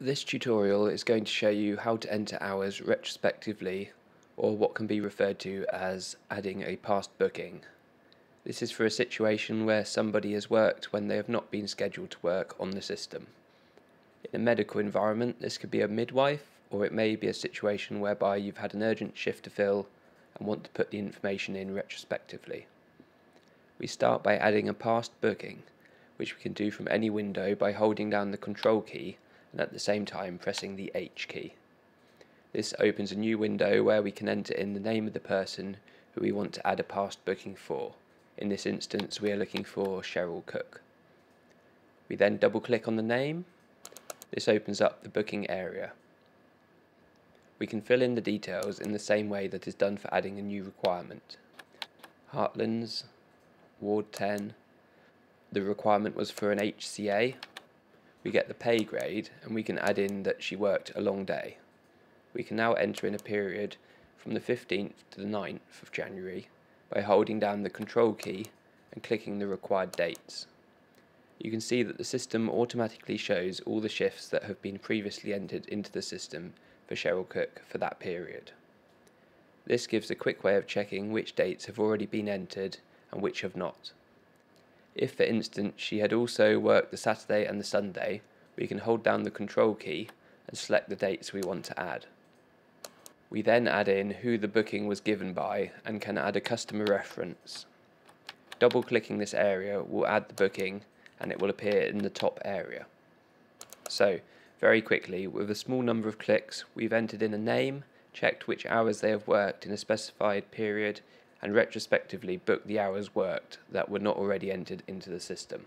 This tutorial is going to show you how to enter hours retrospectively, or what can be referred to as adding a past booking. This is for a situation where somebody has worked when they have not been scheduled to work on the system. In a medical environment, this could be a midwife, or it may be a situation whereby you've had an urgent shift to fill and want to put the information in retrospectively. We start by adding a past booking, which we can do from any window by holding down the control key and at the same time pressing the H key. This opens a new window where we can enter in the name of the person who we want to add a past booking for. In this instance, we are looking for Cheryl Cook. We then double click on the name. This opens up the booking area. We can fill in the details in the same way that is done for adding a new requirement. Hartlands, Ward 10. The requirement was for an HCA. We get the pay grade, and we can add in that she worked a long day. We can now enter in a period from the 15th to the 9th of January by holding down the control key and clicking the required dates. You can see that the system automatically shows all the shifts that have been previously entered into the system for Cheryl Cook for that period. This gives a quick way of checking which dates have already been entered and which have not. If, for instance, she had also worked the Saturday and the Sunday, we can hold down the control key and select the dates we want to add. We then add in who the booking was given by and can add a customer reference. Double-clicking this area will add the booking, and it will appear in the top area. So, very quickly, with a small number of clicks, we've entered in a name, checked which hours they have worked in a specified period, and retrospectively book the hours worked that were not already entered into the system.